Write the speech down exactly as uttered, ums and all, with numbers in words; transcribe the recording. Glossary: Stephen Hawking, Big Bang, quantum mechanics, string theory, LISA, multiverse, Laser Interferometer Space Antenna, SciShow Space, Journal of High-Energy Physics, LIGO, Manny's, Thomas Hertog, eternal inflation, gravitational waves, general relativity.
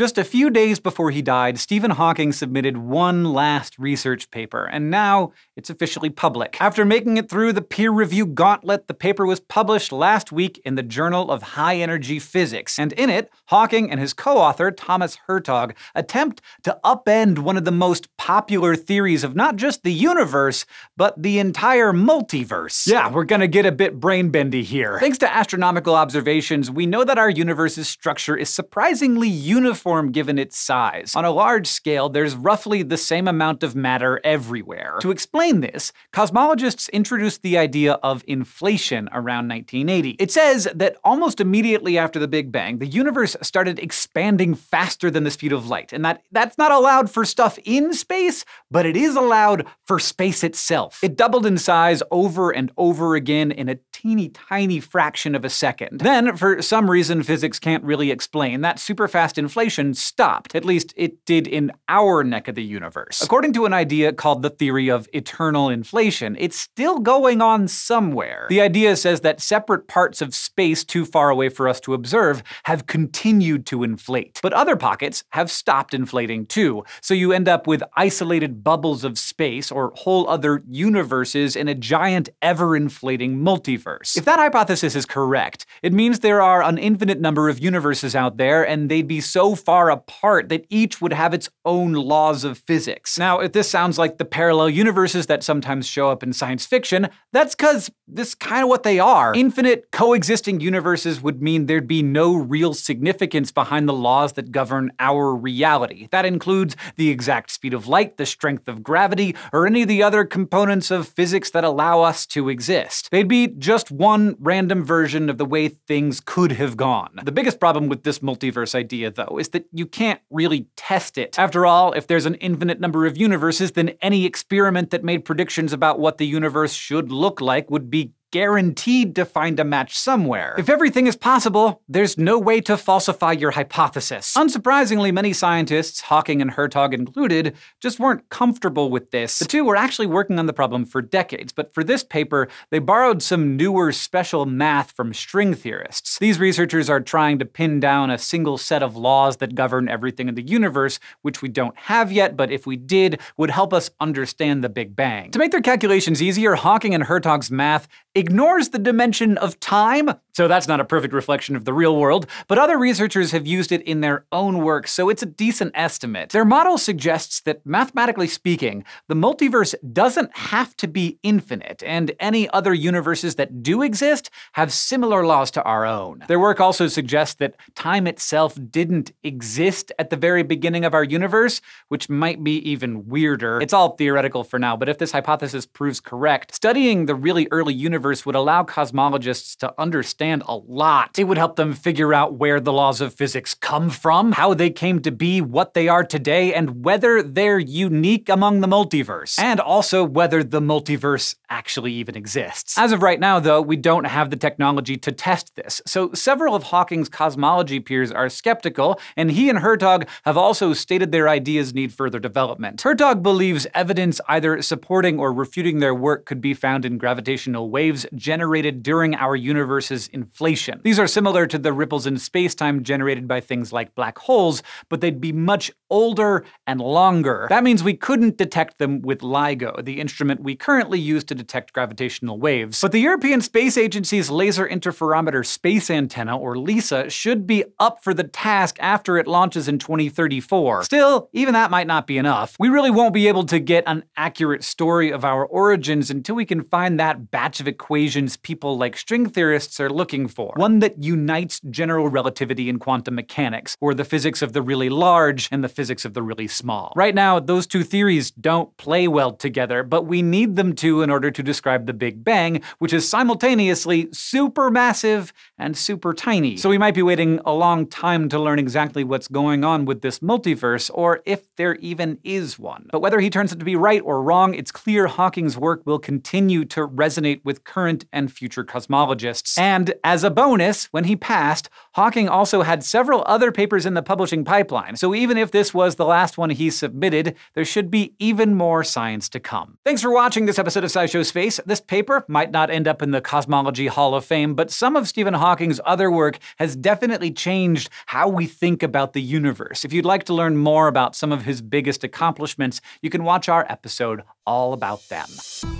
Just a few days before he died, Stephen Hawking submitted one last research paper, and now it's officially public. After making it through the peer review gauntlet, the paper was published last week in the Journal of High-Energy Physics, and in it, Hawking and his co-author, Thomas Hertog, attempt to upend one of the most popular theories of not just the universe, but the entire multiverse. Yeah, we're gonna get a bit brain-bendy here. Thanks to astronomical observations, we know that our universe's structure is surprisingly uniform given its size. On a large scale, there's roughly the same amount of matter everywhere. To explain this, cosmologists introduced the idea of inflation around nineteen eighty. It says that almost immediately after the Big Bang, the universe started expanding faster than the speed of light, and that that's not allowed for stuff in space, but it is allowed for space itself. It doubled in size over and over again in a teeny tiny fraction of a second. Then, for some reason physics can't really explain, that superfast inflation stopped. At least it did in our neck of the universe. According to an idea called the theory of eternal inflation, it's still going on somewhere. The idea says that separate parts of space too far away for us to observe have continued to inflate. But other pockets have stopped inflating too, so you end up with isolated bubbles of space or whole other universes in a giant ever-inflating multiverse. If that hypothesis is correct, it means there are an infinite number of universes out there, and they'd be so far far apart that each would have its own laws of physics. Now, if this sounds like the parallel universes that sometimes show up in science fiction, that's because this is kind of what they are. Infinite coexisting universes would mean there'd be no real significance behind the laws that govern our reality. That includes the exact speed of light, the strength of gravity, or any of the other components of physics that allow us to exist. They'd be just one random version of the way things could have gone. The biggest problem with this multiverse idea, though, is that you can't really test it. After all, if there's an infinite number of universes, then any experiment that made predictions about what the universe should look like would be guaranteed to find a match somewhere. If everything is possible, there's no way to falsify your hypothesis. Unsurprisingly, many scientists, Hawking and Hertog included, just weren't comfortable with this. The two were actually working on the problem for decades, but for this paper, they borrowed some newer special math from string theorists. These researchers are trying to pin down a single set of laws that govern everything in the universe, which we don't have yet, but if we did, would help us understand the Big Bang. To make their calculations easier, Hawking and Hertog's math ignores the dimension of time, so that's not a perfect reflection of the real world, but other researchers have used it in their own work, so it's a decent estimate. Their model suggests that, mathematically speaking, the multiverse doesn't have to be infinite, and any other universes that do exist have similar laws to our own. Their work also suggests that time itself didn't exist at the very beginning of our universe, which might be even weirder. It's all theoretical for now, but if this hypothesis proves correct, studying the really early universe would allow cosmologists to understand a lot. It would help them figure out where the laws of physics come from, how they came to be, what they are today, and whether they're unique among the multiverse. And also whether the multiverse actually even exists. As of right now, though, we don't have the technology to test this, so several of Hawking's cosmology peers are skeptical, and he and Hertog have also stated their ideas need further development. Hertog believes evidence either supporting or refuting their work could be found in gravitational waves generated during our universe's inflation. These are similar to the ripples in space-time generated by things like black holes, but they'd be much older and longer. That means we couldn't detect them with LIGO, the instrument we currently use to detect gravitational waves. But the European Space Agency's Laser Interferometer Space Antenna, or LISA, should be up for the task after it launches in twenty thirty-four. Still, even that might not be enough. We really won't be able to get an accurate story of our origins until we can find that batch of equations people like string theorists are looking for. One that unites general relativity and quantum mechanics, or the physics of the really large and the physics of the really small. Right now, those two theories don't play well together, but we need them to in order to describe the Big Bang, which is simultaneously supermassive and super tiny. So we might be waiting a long time to learn exactly what's going on with this multiverse, or if there even is one. But whether he turns out to be right or wrong, it's clear Hawking's work will continue to resonate with current and future cosmologists. And And as a bonus, when he passed, Hawking also had several other papers in the publishing pipeline, so even if this was the last one he submitted, there should be even more science to come. Thanks for watching this episode of SciShow Space. This paper might not end up in the Cosmology Hall of Fame, but some of Stephen Hawking's other work has definitely changed how we think about the universe. If you'd like to learn more about some of his biggest accomplishments, you can watch our episode all about them.